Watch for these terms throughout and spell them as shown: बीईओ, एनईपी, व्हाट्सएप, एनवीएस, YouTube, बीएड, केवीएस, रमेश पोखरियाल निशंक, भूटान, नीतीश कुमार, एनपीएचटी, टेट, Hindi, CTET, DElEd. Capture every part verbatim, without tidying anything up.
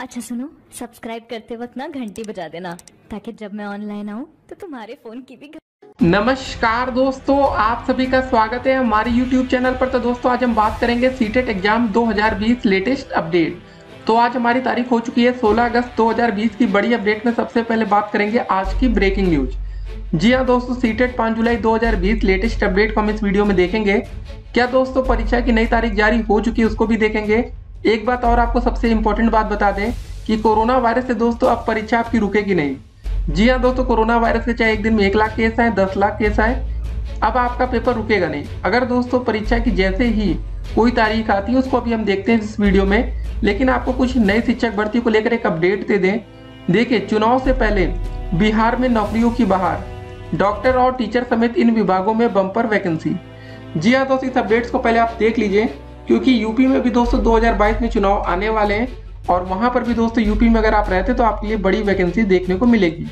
अच्छा सुनो, सब्सक्राइब करते वक्त ना घंटी बजा देना ताकि जब मैं ऑनलाइन आऊँ तो तुम्हारे फोन की भी। नमस्कार दोस्तों, आप सभी का स्वागत है हमारे YouTube चैनल पर। तो दोस्तों आज हम बात करेंगे सीटेट एग्जाम दो हज़ार बीस लेटेस्ट अपडेट। तो आज हमारी तारीख हो चुकी है सोलह अगस्त दो हज़ार बीस की बड़ी अपडेट में। सबसे पहले बात करेंगे आज की ब्रेकिंग न्यूज। जी हाँ दोस्तों, सीटेट पाँच जुलाई दो हज़ार बीस लेटेस्ट अपडेट को हम इस वीडियो में देखेंगे। क्या दोस्तों परीक्षा की नई तारीख जारी हो चुकी है, उसको भी देखेंगे। एक बात और आपको सबसे इम्पोर्टेंट बात बता दें कि कोरोना वायरस से दोस्तों अब परीक्षा आपकी रुकेगी नहीं। जी हाँ दोस्तों, कोरोना वायरस से चाहे एक दिन में एक लाख केस आए, दस लाख केस आए, अब आपका पेपर रुकेगा नहीं। अगर दोस्तों परीक्षा की जैसे ही कोई तारीख आती है, उसको अभी हम देखते हैं इस वीडियो में। लेकिन आपको कुछ नई शिक्षक भर्ती को लेकर एक अपडेट दे दें। देखिए, चुनाव से पहले बिहार में नौकरियों की बहार, डॉक्टर और टीचर समेत इन विभागों में बम्पर वैकेंसी। जी हाँ दोस्तों, इस अपडेट्स को पहले आप देख लीजिए, क्योंकि यूपी में भी दोस्तों दो हज़ार बाईस में चुनाव आने वाले हैं और वहां पर भी दोस्तों यूपी में अगर आप रहते तो आपके लिए बड़ी वैकेंसी देखने को मिलेगी।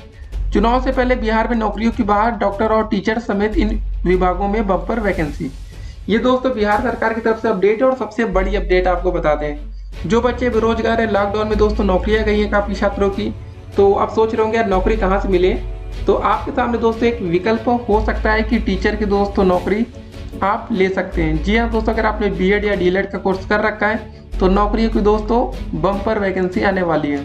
चुनाव से पहले बिहार में नौकरियों की बाहर, डॉक्टर और टीचर समेत इन विभागों में बम्पर वैकेंसी। ये दोस्तों बिहार सरकार की तरफ से अपडेट है। और सबसे बड़ी अपडेट आपको बताते हैं, जो बच्चे बेरोजगार है, लॉकडाउन में दोस्तों नौकरियां गई है काफी छात्रों की, तो आप सोच रहे होंगे यार नौकरी कहाँ से मिले। तो आपके सामने दोस्तों एक विकल्प हो सकता है कि टीचर की दोस्तों नौकरी आप ले सकते हैं। जी हाँ दोस्तों, अगर आपने बी एड या डीएलएड का कोर्स कर रखा है तो नौकरियों की दोस्तों बम्पर वैकेंसी आने वाली है।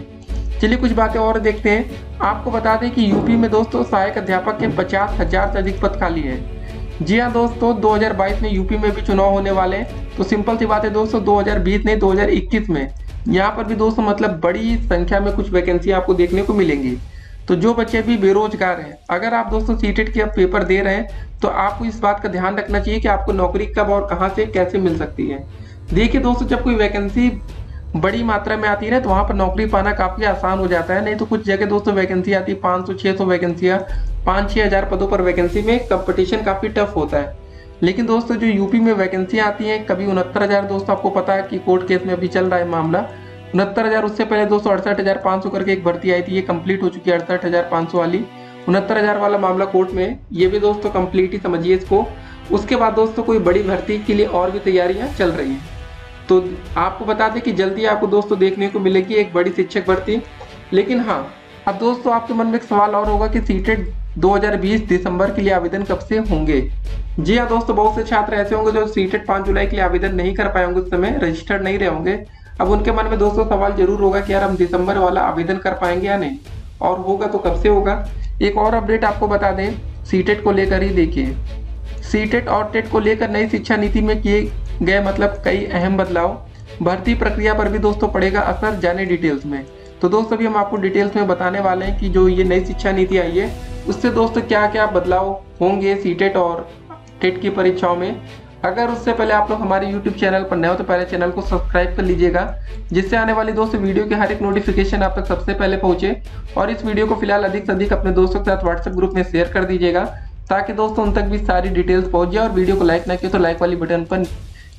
चलिए कुछ बातें और देखते हैं। आपको बता दें कि यूपी में दोस्तों सहायक अध्यापक के पचास हजार से अधिक पद खाली हैं। जी हाँ दोस्तों, दो हज़ार बाईस में यूपी में भी चुनाव होने वाले हैं, तो सिंपल सी बात है दोस्तों दो हज़ार बीस नहीं दो हज़ार इक्कीस में यहाँ पर भी दोस्तों मतलब बड़ी संख्या में कुछ वैकेंसी आपको देखने को मिलेंगी। तो जो बच्चे भी बेरोजगार हैं, अगर आप दोस्तों सीटेट के पेपर दे रहे हैं तो आपको इस बात का ध्यान रखना चाहिए कि आपको नौकरी कब और कहाँ से कैसे मिल सकती है। देखिए दोस्तों, जब कोई वैकेंसी बड़ी मात्रा में आती है ना, तो वहाँ पर नौकरी पाना काफ़ी आसान हो जाता है। नहीं तो कुछ जगह दोस्तों वैकेंसी आती है पाँच सौ छह सौ वैकेंसियाँ, पाँच छः हज़ार पदों पर वैकेंसी में कंपटीशन काफ़ी टफ होता है। लेकिन दोस्तों जो यूपी में वैकेंसियाँ आती हैं, कभी उनहत्तर हज़ार दोस्तों, आपको पता है कि कोर्ट केस में अभी चल रहा है मामला, उनहत्तर हज़ार उससे पहले दोस्तों अड़सठ हज़ार पाँच सौ करके एक भर्ती आई थी, ये कम्प्लीट हो चुकी है अड़सठ हज़ार पाँच सौ वाली। उनहत्तर हज़ार वाला मामला कोर्ट में, ये भी दोस्तों कम्प्लीट ही समझिए इसको। उसके बाद दोस्तों कोई बड़ी भर्ती के लिए और भी तैयारियाँ चल रही हैं। तो आपको बता दें कि जल्दी आपको दोस्तों देखने को मिलेगी एक बड़ी शिक्षक भर्ती। लेकिन हाँ, अब दोस्तों आपके मन में एक सवाल और होगा कि सीटेट दो हज़ार बीस दिसंबर के लिए आवेदन कब से होंगे। जी हाँ दोस्तों, बहुत से छात्र ऐसे होंगे जो सीटेट पाँच जुलाई के लिए आवेदन नहीं कर पाए होंगे, उस समय रजिस्टर्ड नहीं रहे होंगे। अब उनके मन में दोस्तों सवाल जरूर होगा कि यार हम दिसंबर वाला आवेदन कर पाएंगे या नहीं, और होगा तो कब से होगा। एक और अपडेट आपको बता दें सीटेट को लेकर ही। देखिए, सीटेट और टेट को लेकर नई शिक्षा नीति में किए गए मतलब कई अहम बदलाव, भर्ती प्रक्रिया पर भी दोस्तों पड़ेगा असर, जाने डिटेल्स में। तो दोस्तों अभी हम आपको डिटेल्स में बताने वाले हैं कि जो ये नई शिक्षा नीति आई है उससे दोस्तों क्या क्या बदलाव होंगे सीटेट और टेट की परीक्षाओं में। अगर उससे पहले आप लोग हमारे यूट्यूब चैनल पर नए हो तो पहले चैनल को सब्सक्राइब कर लीजिएगा, जिससे आने वाली दोस्तों वीडियो की हर एक नोटिफिकेशन आप तक सबसे पहले पहुंचे। और इस वीडियो को फिलहाल अधिक से अधिक अपने दोस्तों के साथ व्हाट्सएप ग्रुप में शेयर कर दीजिएगा ताकि दोस्तों उन तक भी सारी डिटेल्स पहुंच जाए। और वीडियो को लाइक ना किया तो लाइक वाली बटन पर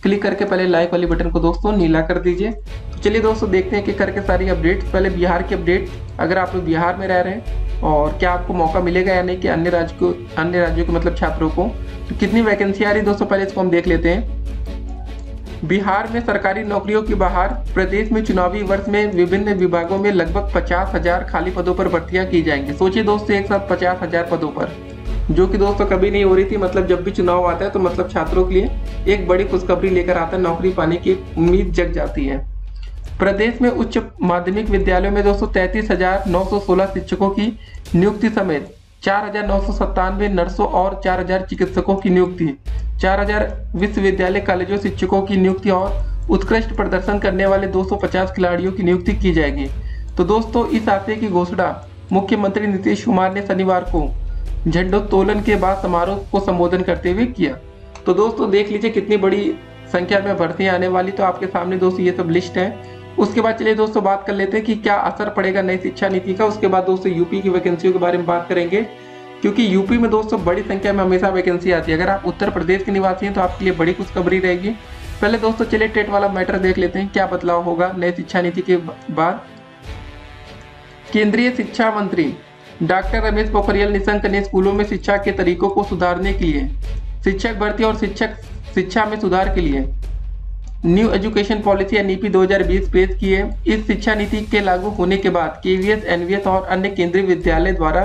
क्लिक करके पहले लाइक वाली बटन को दोस्तों नीला कर दीजिए। तो चलिए दोस्तों देखते हैं कि करके सारी अपडेट्स। पहले बिहार की अपडेट, अगर आप लोग बिहार में रह रहे हैं और क्या आपको मौका मिलेगा या नहीं कि अन्य राज्य को अन्य राज्यों के मतलब छात्रों को, तो कितनी वैकेंसी आ रही दोस्तों पहले इसको हम देख लेते हैं। बिहार में सरकारी नौकरियों की बहार, प्रदेश में चुनावी वर्ष में विभिन्न विभागों में लगभग पचास हजार खाली पदों पर भर्तियाँ की जाएंगी। सोचिए दोस्तों एक साथ पचास हजार पदों पर, जो कि दोस्तों कभी नहीं हो रही थी। मतलब जब भी चुनाव आता है तो मतलब छात्रों के लिए एक बड़ी खुशखबरी लेकर आता है, नौकरी पाने की उम्मीद जग जाती है। प्रदेश में उच्च माध्यमिक विद्यालयों में दोस्तों तैंतीस हजार नौ सौ सोलह शिक्षकों की नियुक्ति समेत चार हजार नौ सौ सत्तानवे नर्सों और चार हजार चिकित्सकों की नियुक्ति, चार हजार विश्वविद्यालय कॉलेजों शिक्षकों की नियुक्ति और उत्कृष्ट प्रदर्शन करने वाले दो सौ पचास खिलाड़ियों की नियुक्ति की जाएगी। तो दोस्तों इस आशय की घोषणा मुख्यमंत्री नीतीश कुमार ने शनिवार को झंडोत्तोलन के बाद समारोह को संबोधन करते हुए किया। तो दोस्तों देख लीजिए कितनी बड़ी संख्या में भर्तियां आने वाली। तो आपके सामने दोस्तों ये सब लिस्ट है। उसके बाद चलिए दोस्तों बात कर लेते हैं कि क्या असर पड़ेगा नई शिक्षा नीति का। उसके बाद दोस्तों यूपी की वैकेंसियों के बारे में बात करेंगे, क्योंकि यूपी में दोस्तों बड़ी संख्या में हमेशा वैकेंसी आती है। अगर आप उत्तर प्रदेश के निवासी हैं तो आपके लिए बड़ी खुशखबरी रहेगी। पहले दोस्तों चलिए टेट वाला मैटर देख लेते हैं, क्या बदलाव होगा नई शिक्षा नीति के बाद। केंद्रीय शिक्षा मंत्री डॉक्टर रमेश पोखरियाल निशंक ने स्कूलों में शिक्षा के तरीकों को सुधारने के लिए, शिक्षक भर्ती और शिक्षक शिक्षा में सुधार के लिए न्यू एजुकेशन पॉलिसी एनईपी दो हज़ार बीस पेश की है। इस शिक्षा नीति के लागू होने के बाद केवीएस, एनवीएस और अन्य केंद्रीय विद्यालय द्वारा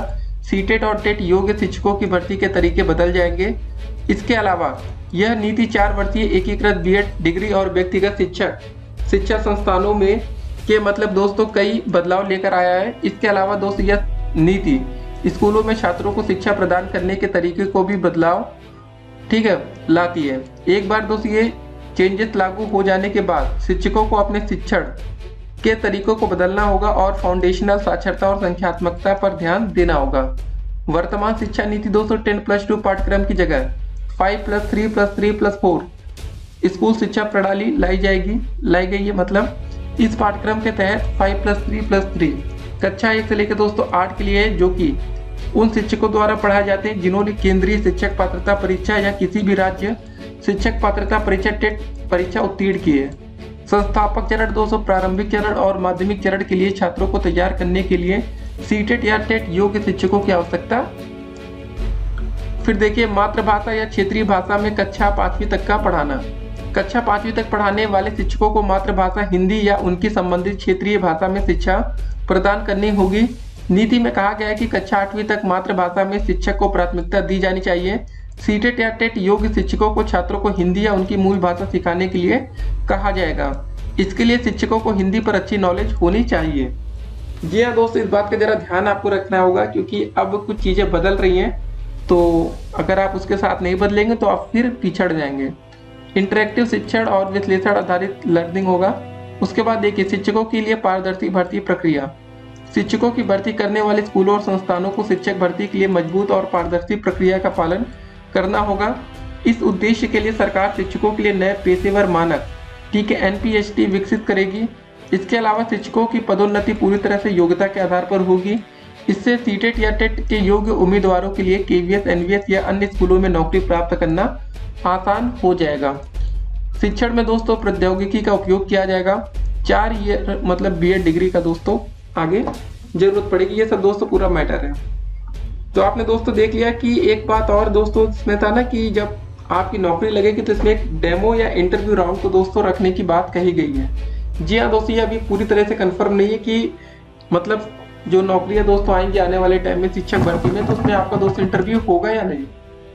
सीटेट और टेट योग्य शिक्षकों की भर्ती के तरीके बदल जाएंगे। इसके अलावा यह नीति चार वर्षीय एकीकृत बीएड डिग्री और व्यक्तिगत शिक्षक शिक्षा संस्थानों में के मतलब दोस्तों कई बदलाव लेकर आया है। इसके अलावा दोस्त यह नीति स्कूलों में छात्रों को शिक्षा प्रदान करने के तरीके को भी बदलाव ठीक है लाती है। एक बार दोस्त ये चेंजेस लागू हो जाने के बाद शिक्षकों को अपने शिक्षण के तरीकों को बदलना होगा और फाउंडेशनल साक्षरता और संख्यात्मकता पर ध्यान देना होगा। वर्तमान शिक्षा नीति दोस्तों दस प्लस टू पाठ्यक्रम की जगह पाँच प्लस तीन प्लस तीन प्लस चार स्कूल शिक्षा प्रणाली लाई जाएगी लाई गई है। मतलब इस पाठ्यक्रम के तहत पाँच प्लस तीन प्लस तीन कक्षा एक से लेकर दोस्तों आठ के लिए जो कि उन शिक्षकों द्वारा पढ़ाए जाते हैं जिन्होंने केंद्रीय शिक्षक पात्रता परीक्षा या किसी भी राज्य शिक्षक पात्रता परीक्षा टेट परीक्षा उत्तीर्ण की है। संस्थापक चरण दोस्तों प्रारंभिक चरण और माध्यमिक चरण के लिए छात्रों को तैयार करने के लिए सीटेट या टेट योग्य शिक्षकों की आवश्यकता। फिर देखिए मातृभाषा या क्षेत्रीय भाषा में कक्षा पांचवी तक का पढ़ाना। कक्षा पांचवी तक पढ़ाने वाले शिक्षकों को मातृभाषा हिंदी या उनकी संबंधित क्षेत्रीय भाषा में शिक्षा प्रदान करनी होगी। नीति में कहा गया है कि कक्षा आठवीं तक मातृभाषा में शिक्षक को प्राथमिकता दी जानी चाहिए। सीटेट या टेट योग्य शिक्षकों को छात्रों को हिंदी या उनकी मूल भाषा सिखाने के लिए कहा जाएगा। इसके लिए शिक्षकों को हिंदी पर अच्छी नॉलेज होनी चाहिए। जी हाँ दोस्तों, इस बात का जरा ध्यान आपको रखना होगा क्योंकि अब कुछ चीजें बदल रही हैं, तो अगर आप उसके साथ नहीं बदलेंगे तो आप फिर पिछड़ जाएंगे। इंटरेक्टिव शिक्षण और विश्लेषण आधारित लर्निंग होगा। उसके बाद देखिए शिक्षकों के लिए पारदर्शी भर्ती प्रक्रिया। शिक्षकों की भर्ती करने वाले स्कूलों और संस्थानों को शिक्षक भर्ती के लिए मजबूत और पारदर्शी प्रक्रिया का पालन करना होगा। इस उद्देश्य के लिए सरकार शिक्षकों के लिए नए पेशेवर मानक ठीक है एनपीएचटी विकसित करेगी। इसके अलावा शिक्षकों की पदोन्नति पूरी तरह से योग्यता के आधार पर होगी। इससे सीटेट या टेट के योग्य उम्मीदवारों के लिए केवीएस, एनवीएस या अन्य स्कूलों में नौकरी प्राप्त करना आसान हो जाएगा। शिक्षण में दोस्तों प्रौद्योगिकी का उपयोग किया जाएगा। चार ईयर मतलब बीएड डिग्री का दोस्तों आगे जरूरत पड़ेगी। ये सब दोस्तों पूरा मैटर है। तो आपने दोस्तों देख लिया कि एक बात और दोस्तों इसमें था ना कि जब आपकी नौकरी लगेगी तो इसमें एक डेमो या इंटरव्यू राउंड को दोस्तों रखने की बात कही गई है। जी हाँ दोस्तों, ये अभी पूरी तरह से कंफर्म नहीं है कि मतलब जो नौकरियां दोस्तों आएंगी आने वाले टाइम में शिक्षक भर्ती में तो उसमें आपका दोस्तों इंटरव्यू होगा या नहीं।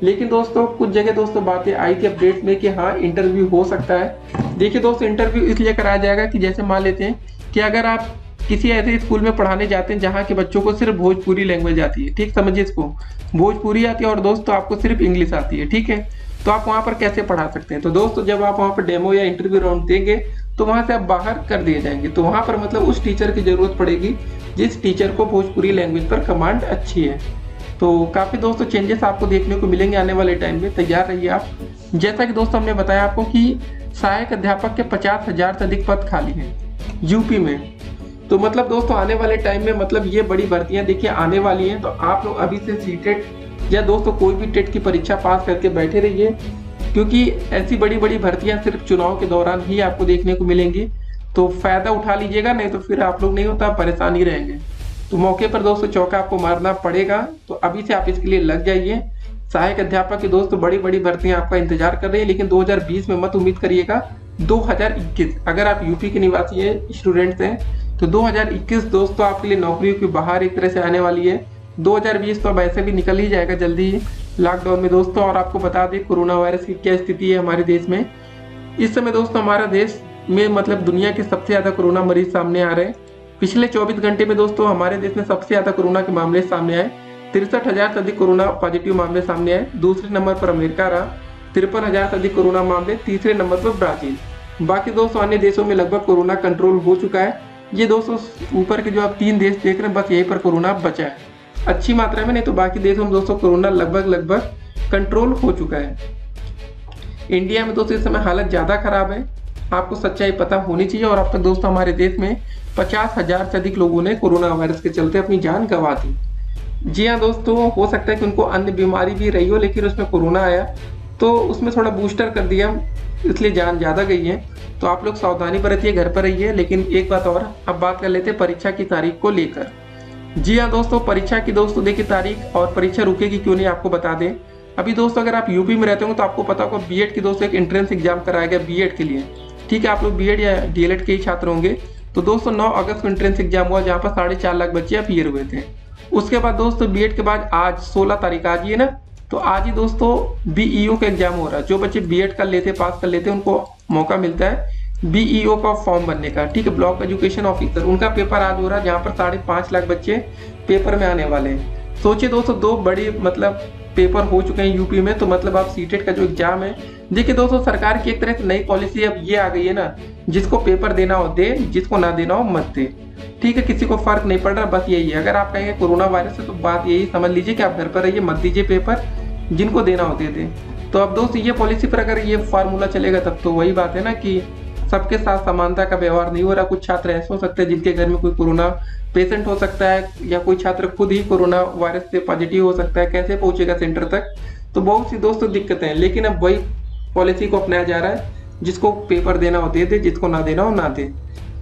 लेकिन दोस्तों कुछ जगह दोस्तों बातें आई थी अपडेट्स में कि हाँ इंटरव्यू हो सकता है। देखिए दोस्तों इंटरव्यू इसलिए कराया जाएगा कि जैसे मान लेते हैं कि अगर आप किसी ऐसे स्कूल में पढ़ाने जाते हैं जहाँ के बच्चों को सिर्फ भोजपुरी लैंग्वेज आती है, ठीक समझिए इसको भोजपुरी आती है और दोस्तों आपको सिर्फ इंग्लिश आती है, ठीक है, तो आप वहाँ पर कैसे पढ़ा सकते हैं। तो दोस्तों जब आप वहाँ पर डेमो या इंटरव्यू राउंड देंगे तो वहाँ से आप बाहर कर दिए जाएंगे। तो वहाँ पर मतलब उस टीचर की जरूरत पड़ेगी जिस टीचर को भोजपुरी लैंग्वेज पर कमांड अच्छी है। तो काफ़ी दोस्तों चेंजेस आपको देखने को मिलेंगे आने वाले टाइम में, तैयार रहिए आप। जैसा कि दोस्तों हमने बताया आपको कि सहायक अध्यापक के पचास हज़ार से अधिक पद खाली हैं यूपी में। तो मतलब दोस्तों आने वाले टाइम में मतलब ये बड़ी भर्तियाँ देखिए आने वाली हैं। तो आप लोग अभी से सीटेट या दोस्तों कोई भी टेट की परीक्षा पास करके बैठे रहिए क्योंकि ऐसी बड़ी बड़ी भर्तियाँ सिर्फ चुनाव के दौरान ही आपको देखने को मिलेंगी। तो फायदा उठा लीजिएगा, नहीं तो फिर आप लोग नहीं होता परेशान ही रहेंगे। तो मौके पर दोस्तों चौका आपको मारना पड़ेगा। तो अभी से आप इसके लिए लग जाइए। सहायक अध्यापक की दोस्तों बड़ी बड़ी भर्तियां आपका इंतजार कर रही है, लेकिन दो हज़ार बीस में मत उम्मीद करिएगा। दो हज़ार इक्कीस अगर आप यूपी के निवासी हैं, स्टूडेंट्स हैं, तो दो हज़ार इक्कीस दोस्तों आपके लिए नौकरियों के बाहर एक तरह से आने वाली है। दो हज़ार बीस तो अब ऐसे भी निकल ही जाएगा जल्दी लॉकडाउन में दोस्तों। और आपको बता दें कोरोना वायरस की क्या स्थिति है हमारे देश में इस समय। दोस्तों हमारा देश में मतलब दुनिया के सबसे ज़्यादा कोरोना मरीज सामने आ रहे हैं। पिछले चौबीस घंटे में दोस्तों हमारे देश में सबसे ज़्यादा कोरोना के मामले सामने आए। तिरसठ हज़ार से अधिक कोरोना पॉजिटिव मामले सामने आए। दूसरे नंबर पर अमेरिका रहा, तिरपन हज़ार से अधिक कोरोना मामले। तीसरे नंबर पर ब्राज़ील। बाकी दोस्तों अन्य देशों में लगभग कोरोना कंट्रोल हो चुका है। ये दोस्तों ऊपर के जो आप तीन देश देख रहे हैं बस यहीं पर कोरोना बचा है अच्छी मात्रा में, नहीं तो बाकी देशों में दोस्तों कोरोना लगभग लगभग कंट्रोल हो चुका है। इंडिया में दोस्तों इस समय हालत ज़्यादा खराब है, आपको सच्चाई पता होनी चाहिए। और अब तक दोस्तों हमारे देश में पचास हज़ार से अधिक लोगों ने कोरोना वायरस के चलते अपनी जान गंवा दी। जी हाँ दोस्तों, हो सकता है कि उनको अन्य बीमारी भी रही हो लेकिन उसमें कोरोना आया तो उसमें थोड़ा बूस्टर कर दिया, इसलिए जान ज़्यादा गई है। तो आप लोग सावधानी बरतिए, घर पर रहिए। लेकिन एक बात और, अब बात कर लेते हैं परीक्षा की तारीख को लेकर। जी हाँ दोस्तों, परीक्षा की दोस्तों देखिए तारीख और परीक्षा रुकेगी क्यों नहीं आपको बता दें। अभी दोस्तों अगर आप यूपी में रहते होंगे तो आपको पता होगा बी एड की दोस्तों एक एंट्रेंस एग्जाम कराया गया बी एड के लिए। ठीक है, आप लोग बीएड या डीएलएड के ही छात्र होंगे। तो दोस्तों नौ अगस्त को एंट्रेंस एग्जाम हुआ जहाँ पर साढ़े चार लाख बच्चे अपीयर हुए थे। उसके बाद दोस्तों बीएड के बाद आज सोलह तारीख आज ही है ना, तो आज ही दोस्तों बीईओ का एग्जाम हो रहा है। जो बच्चे बीएड कर लेते पास कर लेते उनको मौका मिलता है बीईओ का फॉर्म भरने का, ठीक है, ब्लॉक एजुकेशन ऑफिसर। उनका पेपर आज हो रहा है जहाँ पर साढ़े पाँच लाख बच्चे पेपर में आने वाले हैं। सोचिए दोस्तों दो बड़े मतलब पेपर हो चुके हैं यूपी में, तो मतलब आप सीटेट का जो एग्जाम है, देखिए दोस्तों सरकार की एक तरह से नई पॉलिसी अब ये आ गई है ना, जिसको पेपर देना हो दे, जिसको ना देना हो मत दे, ठीक है, किसी को फर्क नहीं पड़ रहा, बस यही है। अगर आप कहेंगे कोरोना वायरस है तो बात यही समझ लीजिए कि आप घर पर रहिए, मत दीजिए पेपर, जिनको देना हो दे दे। तो अब दोस्त ये पॉलिसी पर अगर ये फार्मूला चलेगा तब तो वही बात है ना कि सबके साथ समानता का व्यवहार नहीं हो रहा। कुछ छात्र ऐसे हो सकते हैं जिनके घर में कोई कोरोना पेशेंट हो सकता है, या कोई छात्र खुद ही कोरोना वायरस से पॉजिटिव हो सकता है, कैसे पहुंचेगा सेंटर तक। तो बहुत सी दोस्तों दिक्कतें हैं, लेकिन अब वही पॉलिसी को अपनाया जा रहा है, जिसको पेपर देना हो दे दे, जिसको ना देना हो ना दे।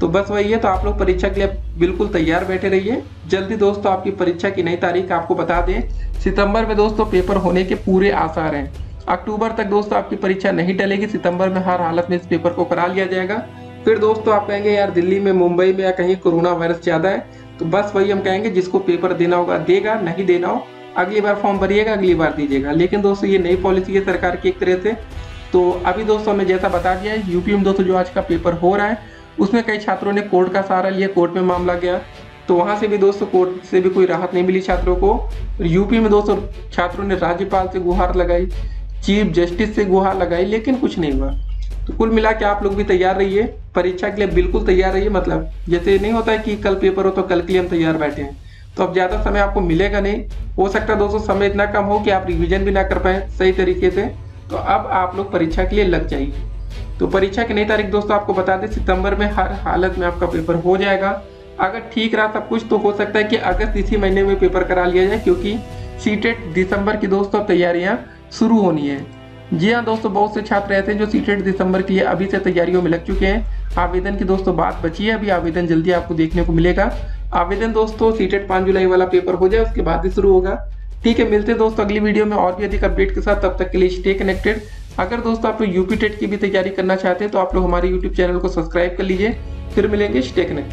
तो बस वही है। तो आप लोग परीक्षा के लिए बिल्कुल तैयार बैठे रहिए। जल्दी दोस्तों आपकी परीक्षा की नई तारीख आपको बता दें, सितंबर में दोस्तों पेपर होने के पूरे आसार हैं। अक्टूबर तक दोस्तों आपकी परीक्षा नहीं टलेगी, सितंबर में हर हालत में इस पेपर को करा लिया जाएगा। फिर दोस्तों आप कहेंगे यार दिल्ली में, मुंबई में या कहीं कोरोना वायरस ज़्यादा है, तो बस वही हम कहेंगे जिसको पेपर देना होगा देगा, नहीं देना हो अगली बार फॉर्म भरिएगा, अगली बार दीजिएगा। लेकिन दोस्तों ये नई पॉलिसी है सरकार की एक तरह से। तो अभी दोस्तों हमने जैसा बता दिया है, यूपी में दोस्तों जो आज का पेपर हो रहा है उसमें कई छात्रों ने कोर्ट का सहारा लिया, कोर्ट में मामला गया, तो वहाँ से भी दोस्तों कोर्ट से भी कोई राहत नहीं मिली छात्रों को। यूपी में दोस्तों छात्रों ने राज्यपाल से गुहार लगाई, चीफ जस्टिस से गुहार लगाई, लेकिन कुछ नहीं हुआ। तो कुल मिला के आप लोग भी तैयार रहिए, परीक्षा के लिए बिल्कुल तैयार रहिए। मतलब जैसे नहीं होता है कि कल पेपर हो तो कल के लिए हम तैयार बैठे हैं, तो अब ज़्यादा समय आपको मिलेगा नहीं। हो सकता है दोस्तों समय इतना कम हो कि आप रिवीजन भी ना कर पाए सही तरीके से, तो अब आप लोग परीक्षा के लिए लग जाइए। तो परीक्षा की नई तारीख दोस्तों आपको बता दें, सितंबर में हर हालत में आपका पेपर हो जाएगा। अगर ठीक रहा सब कुछ तो हो सकता है कि अगस्त इसी महीने में पेपर करा लिया जाए, क्योंकि सीटेट दिसंबर की दोस्तों तैयारियाँ शुरू होनी है। जी हाँ दोस्तों, बहुत से छात्र ऐसे हैं जो सीटेट दिसंबर के लिए अभी से तैयारियों में लग चुके हैं। आवेदन की दोस्तों बात बची है, अभी आवेदन जल्दी आपको देखने को मिलेगा। आवेदन दोस्तों सीटेट पाँच जुलाई वाला पेपर हो जाए उसके बाद ही शुरू होगा। ठीक है, मिलते हैं दोस्तों अगली वीडियो में और भी अधिक अपडेट के साथ, तब तक के लिए स्टे कनेक्टेड। अगर दोस्तों आप लोग यूपी टेट की भी तैयारी करना चाहते हैं तो आप लोग हमारे यूट्यूब चैनल को सब्सक्राइब कर लीजिए। फिर मिलेंगे, स्टे कनेक्टेड।